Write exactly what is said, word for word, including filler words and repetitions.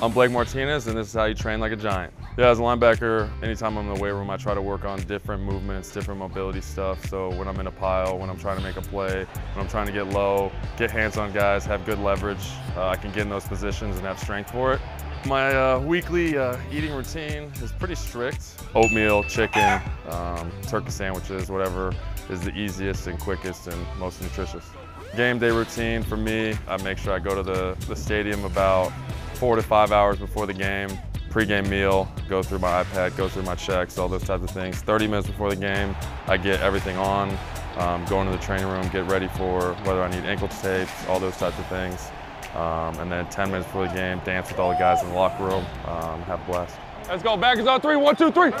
I'm Blake Martinez, and this is how you train like a giant. Yeah, as a linebacker, anytime I'm in the weight room, I try to work on different movements, different mobility stuff. So when I'm in a pile, when I'm trying to make a play, when I'm trying to get low, get hands on guys, have good leverage, uh, I can get in those positions and have strength for it. My uh, weekly uh, eating routine is pretty strict. Oatmeal, chicken, um, turkey sandwiches, whatever is the easiest and quickest and most nutritious. Game day routine for me, I make sure I go to the, the stadium about four to five hours before the game, pre-game meal, go through my iPad, go through my checks, all those types of things. thirty minutes before the game, I get everything on, um, go into the training room, get ready for whether I need ankle tapes, all those types of things. Um, and then ten minutes before the game, dance with all the guys in the locker room, um, have a blast. Let's go, back is on three, one, two, three.